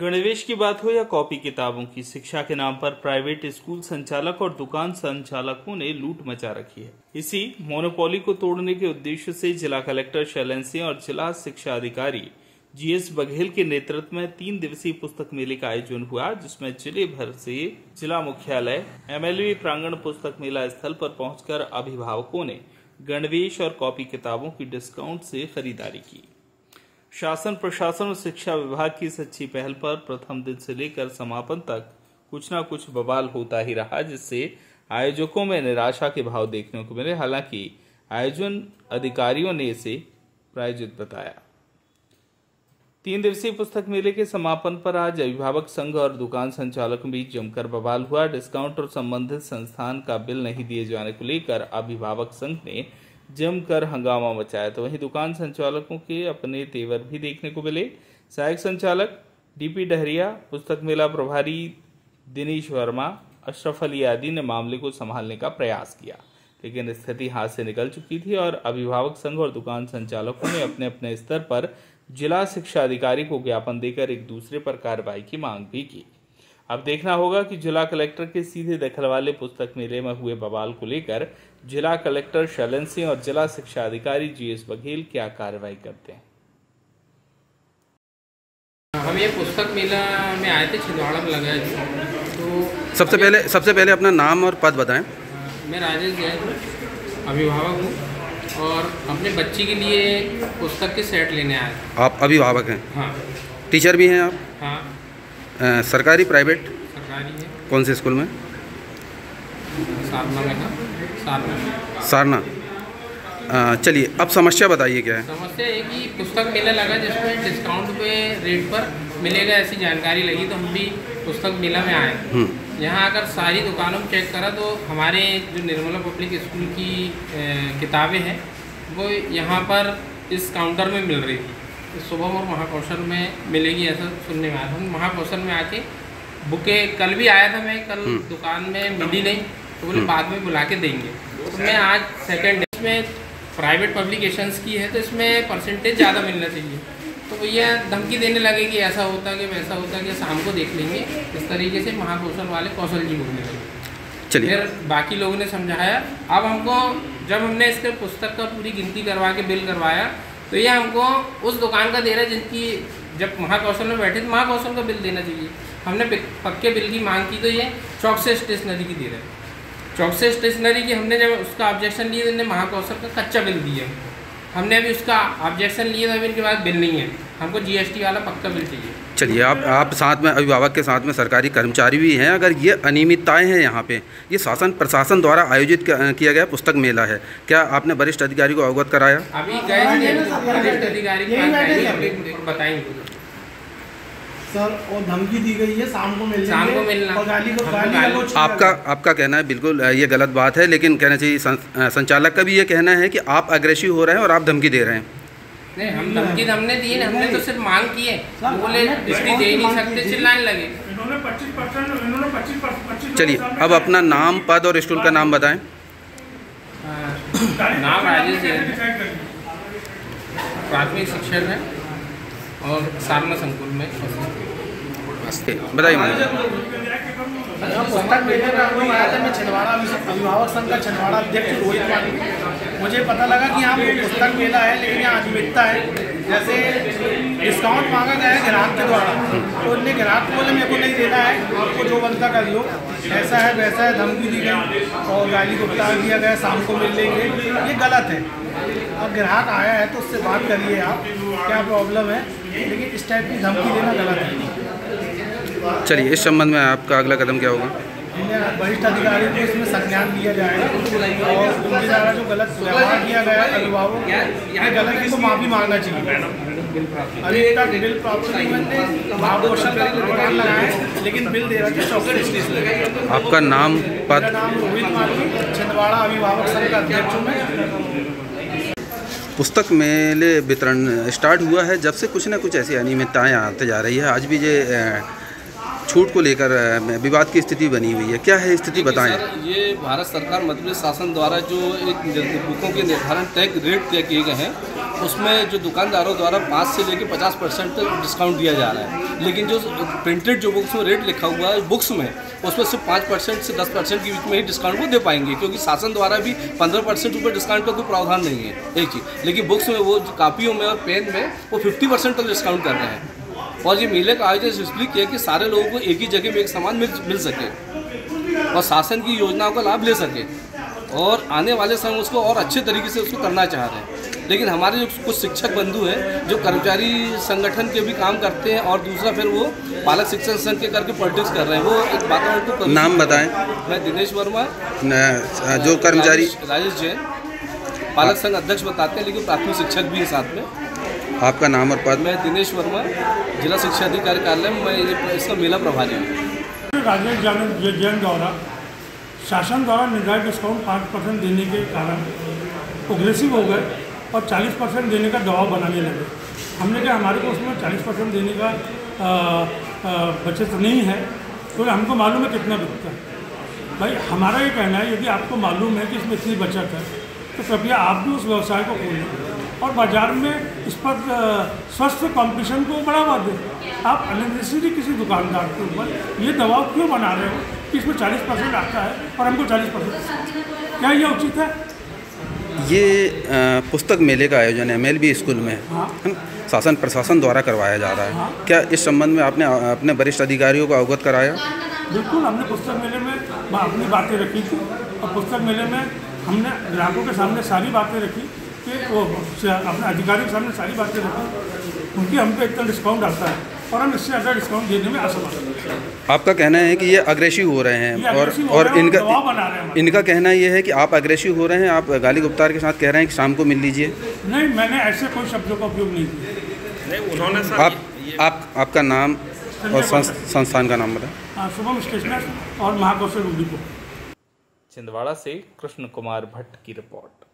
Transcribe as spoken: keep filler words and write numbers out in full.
गणवेश की बात हो या कॉपी किताबों की, शिक्षा के नाम पर प्राइवेट स्कूल संचालक और दुकान संचालकों ने लूट मचा रखी है। इसी मोनोपोली को तोड़ने के उद्देश्य से जिला कलेक्टर शैलन सिंह और जिला शिक्षा अधिकारी जीएस बघेल के नेतृत्व में तीन दिवसीय पुस्तक मेले का आयोजन हुआ, जिसमें जिले भर से जिला मुख्यालय एमएलवी प्रांगण पुस्तक मेला स्थल पर पहुंचकर अभिभावकों ने गणवेश और कॉपी किताबों की डिस्काउंट से खरीदारी की। शासन प्रशासन और शिक्षा विभाग की इस अच्छी पहल पर प्रथम दिन से लेकर समापन तक कुछ ना कुछ बवाल होता ही रहा, जिससे आयोजकों में निराशा के भाव देखने को मिले। हालांकि आयोजन अधिकारियों ने इसे प्रायोजित बताया। तीन दिवसीय पुस्तक मेले के समापन पर आज अभिभावक संघ और दुकान संचालकों के बीच जमकर बवाल हुआ। डिस्काउंट और संबंधित संस्थान का बिल नहीं दिए जाने को लेकर अभिभावक संघ ने जमकर हंगामा मचाया, तो वहीं दुकान संचालकों के अपने तेवर भी देखने को मिले। सहायक संचालक डीपी डहरिया, पुस्तक मेला प्रभारी दिनेश वर्मा, अश्रफली आदि ने मामले को संभालने का प्रयास किया, लेकिन स्थिति हाथ से निकल चुकी थी और अभिभावक संघ और दुकान संचालकों ने अपने अपने स्तर पर जिला शिक्षा अधिकारी को ज्ञापन देकर एक दूसरे पर कार्रवाई की मांग भी की। अब देखना होगा कि जिला कलेक्टर के सीधे दखल वाले पुस्तक मेले में हुए बवाल को लेकर जिला कलेक्टर शैलन सिंह और जिला शिक्षा अधिकारी जीएस बघेल क्या कार्रवाई करते हैं। हम ये पुस्तक मेला में आए थे, छिंदवाड़ा में लगा है। तो सबसे पहले सबसे पहले अपना नाम और पद बताएं। मैं राजेश अभिभावक हूँ और अपने बच्ची के लिए पुस्तक के सेट लेने आए। आप अभिभावक हैं? हाँ। टीचर भी हैं आप? हाँ। आ, सरकारी प्राइवेट? सरकारी है। कौन से स्कूल में? सारना में था। सारना। चलिए अब समस्या बताइए क्या है। समस्या है कि पुस्तक मेला लगा जिसमें डिस्काउंट पे रेट पर मिलेगा, ऐसी जानकारी लगी तो हम भी पुस्तक मेला में आए। यहाँ आकर सारी दुकानों में चेक करा तो हमारे जो निर्मला पब्लिक स्कूल की किताबें हैं वो यहाँ पर इस काउंटर में मिल रही थी। सुबह और महाकौशल में मिलेगी ऐसा सुनने में आया था। महाकौशल में आके बुकें कल भी आया था मैं, कल दुकान में मिली नहीं तो बोले बाद में बुला के देंगे। तो मैं आज सेकंड डे में प्राइवेट पब्लिकेशंस की है तो इसमें परसेंटेज ज़्यादा मिलना चाहिए, तो भैया धमकी देने लगे कि ऐसा होता कि वैसा होता कि शाम को देख लेंगे। इस तरीके से महाकौशल वाले कौशल जी बोलने लगे। चलिए फिर बाकी लोगों ने समझाया। अब हमको जब हमने इसके पुस्तक का पूरी गिनती करवा के बिल करवाया तो ये हमको उस दुकान का दे रहा है जिनकी जब महाकौशल में बैठे तो महाकौशल का बिल देना चाहिए। हमने पक्के बिल की मांग की तो ये चौकसे स्टेशनरी की दे रहा है। चौकसे स्टेशनरी की हमने जब उसका ऑब्जेक्शन लिए तो इन्हें महाकौशल का कच्चा बिल दिया। हमने अभी उसका ऑब्जेक्शन लिए तो अभी इनके पास बिल नहीं है। हमको जीएसटी वाला पक्का बिल चाहिए। चलिए आप आप साथ में अभिभावक के साथ में सरकारी कर्मचारी भी हैं। अगर ये अनियमितताएं हैं यहाँ पे, ये शासन प्रशासन द्वारा आयोजित किया गया पुस्तक मेला है, क्या आपने वरिष्ठ अधिकारी को अवगत कराया? अभी गए वरिष्ठ अधिकारी को बताएंगे सर, और धमकी दी गई है शाम को मिलना। शाम को मिलना आपका आपका कहना है बिल्कुल ये गलत बात है, लेकिन कहना चाहिए संचालक का भी ये कहना है कि आप अग्रेसिव हो रहे हैं और आप धमकी दे रहे हैं। नहीं, हम धमकी हमने दी है, हमने तो सिर्फ मांग की है। बोले दृष्टि दे नहीं सकते, चिल्लाने लगे। इन्होंने पच्चीस परसेंट, इन्होंने पच्चीस परसेंट। चलिए अब अपना नाम, पद और स्कूल का नाम बताएं। नाम राजेश है, प्राथमिक शिक्षक है और सारना संकुल में। बताइए पुस्तक मेले में हम लोग आया था। मैं छिंदवाड़ा अभिभावक संघ का छिंदवाड़ा अध्यक्ष रोहित पाटिल। मुझे पता लगा कि यहाँ पुस्तक मेला है लेकिन यहाँ अनियमितता है। जैसे डिस्काउंट मांगा गया है ग्राहक के द्वारा, तो उनने ग्राहक बोले मेरे को नहीं देना है, आपको जो बनता कर लो, ऐसा है वैसा है। धमकी दी गई और गाली को बता दिया गया शाम को मिल लेंगे। ये गलत है। अब ग्राहक आया है तो उससे बात करिए आप क्या प्रॉब्लम है, लेकिन इस टाइप की धमकी देना गलत है। चलिए इस संबंध में आपका अगला कदम क्या होगा? वरिष्ठ अधिकारी को इसमें संज्ञान दिया जाएगा और उनके द्वारा जो गलत व्यवहार किया गया अभिभावकों को गलत इसको माफी मांगना चाहिए। अरे तक बिल प्राप्त नहीं बनने महाकौशल का दुकान लगाए लेकिन बिल दे रहा है चौकसे स्टेशनरी। आपका नाम, पद? नाम रोहित पाटिल, छिंदवाड़ा अभिभावक संघ का अध्यक्ष हूँ। पुस्तक मेले वितरण स्टार्ट हुआ है, जब से कुछ ना कुछ ऐसी अनियमितताएँ आते जा रही है। आज भी ये छूट को लेकर विवाद की स्थिति बनी हुई है, क्या है स्थिति बताएं। ये भारत सरकार मध्यप्रदेश शासन द्वारा जो एक बुकों के निर्धारण तय रेट तय किए गए हैं उसमें जो दुकानदारों द्वारा पाँच से लेकर पचास परसेंट तक डिस्काउंट दिया जा रहा है, लेकिन जो प्रिंटेड जो बुक्स में रेट लिखा हुआ है बुक्स में, उसमें सिर्फ पाँच परसेंट से दस परसेंट के बीच में ही डिस्काउंट को दे पाएंगे, क्योंकि शासन द्वारा भी पंद्रह परसेंट ऊपर डिस्काउंट का कोई प्रावधान नहीं है एक चीज़। लेकिन बुक्स में वो कापियों में और पेन में वो फिफ्टी परसेंट तक डिस्काउंट कर रहे हैं। और ये मेले का आयोजन इसलिए किया कि सारे लोगों को एक ही जगह में एक सामान मिल मिल सके और शासन की योजनाओं का लाभ ले सके, और आने वाले समय उसको और अच्छे तरीके से उसको करना चाह रहे हैं। लेकिन हमारे जो कुछ शिक्षक बंधु हैं जो कर्मचारी संगठन के भी काम करते हैं, और दूसरा फिर वो पालक शिक्षण संघ के करके पॉलिटिक्स कर रहे हैं, वो एक वातावरण को। नाम बताएं। मैं दिनेश वर्मा, जो कर्मचारी राजेश जी पालक संघ अध्यक्ष बताते हैं, लेकिन प्राथमिक शिक्षक भी हैं साथ में। आपका नाम और पद? मैं दिनेश वर्मा, जिला शिक्षा अधिकारी कार्यालय में मैं इसका मेला प्रभारी हूँ। राजेश जैन द्वारा शासन द्वारा निर्धारित डिस्काउंट पाँच परसेंट देने के कारण प्रोग्रेसिव हो गए और चालीस परसेंट देने का दबाव बनाने लगे। हमने कहा हमारे को उसमें चालीस परसेंट देने का आ, आ, बचत नहीं है, तो हमको मालूम है कितना बिकता है। भाई हमारा ये कहना है यदि आपको मालूम है कि इसमें इतनी बचत है तो कृपया आप भी उस व्यवसाय को खोलें और बाज़ार में इस पर स्वस्थ कंपटीशन को बढ़ावा दें। आप अननेसेसरी किसी दुकानदार के ऊपर ये दबाव क्यों बना रहे हो कि इसमें चालीस परसेंट आता है और हमको चालीस परसेंट, क्या ये उचित है? ये आ, पुस्तक मेले का आयोजन है एमएलबी स्कूल में, हाँ? शासन प्रशासन द्वारा करवाया जा रहा है, हाँ? क्या इस संबंध में आपने अपने वरिष्ठ अधिकारियों को अवगत कराया? बिल्कुल, हमने पुस्तक मेले में अपनी बातें रखी थी, और पुस्तक मेले में हमने ग्राहकों के सामने सारी बातें रखी कि वो अपने अधिकारी के सामने सारी बातें रखें, उनकी हमको इतना डिस्काउंट आता है और हम इससे ज़्यादा डिस्काउंट देने में असमर्थ हैं। आपका कहना है कि ये अग्रेसिव हो रहे हैं और और इनका बना रहे हैं। इनका कहना ये है कि आप अग्रेसिव हो रहे हैं, आप गाली गुप्तार के साथ कह रहे हैं कि शाम को मिल लीजिए। नहीं, मैंने ऐसे कोई शब्दों का उपयोग नहीं किया। उन्होंने आप आप आपका नाम और संस्थान का नाम बताएं। शुभम स्टेशनरी और महाकौशल। छिंदवाड़ा से कृष्ण कुमार भट्ट की रिपोर्ट।